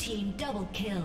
team double kill.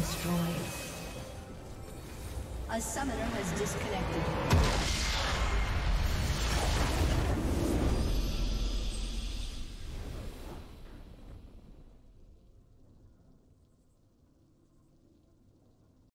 destroyed. A summoner has disconnected.